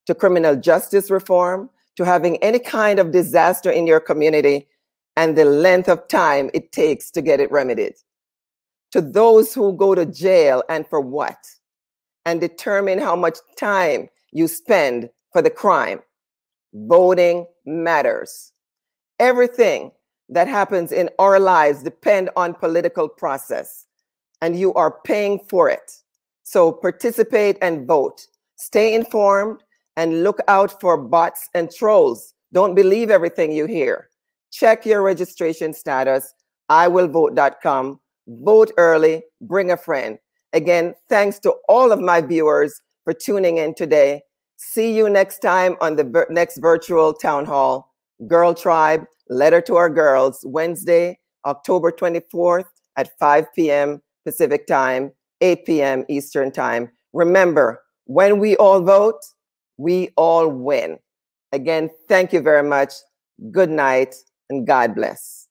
to criminal justice reform, to having any kind of disaster in your community and the length of time it takes to get it remedied. To those who go to jail and for what? And determine how much time you spend for the crime. Voting matters. Everything that happens in our lives depends on political process, and you are paying for it. So participate and vote. Stay informed and look out for bots and trolls. Don't believe everything you hear. Check your registration status, I will vote dot com. Vote early, bring a friend. Again, thanks to all of my viewers for tuning in today. See you next time on the next virtual town hall. Girl Tribe, Letter to Our Girls, Wednesday, October twenty-fourth at five p m Pacific Time, eight p m Eastern Time. Remember, when we all vote, we all win. Again, thank you very much. Good night and God bless.